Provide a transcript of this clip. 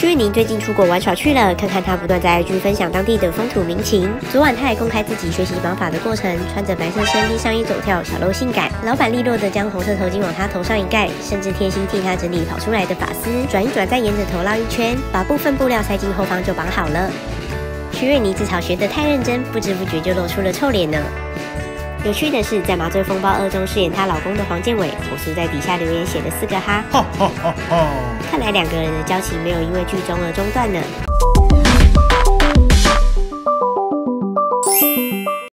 徐宇宁最近出国玩耍去了，看看他不断在 IG 分享当地的风土民情。昨晚他也公开自己学习绑法的过程，穿着白色深 V 上衣走跳，小露性感。老板利落的将红色头巾往他头上一盖，甚至贴心替他整理跑出来的发丝，转一转再沿着头绕一圈，把部分布料塞进后方就绑好了。徐瑞妮自嘲学得太认真，不知不觉就露出了臭脸呢。 有趣的是，在《麻醉风暴2》中饰演她老公的黄建伟，同时在底下留言写了4个哈，看来两个人的交情没有因为剧中而中断呢。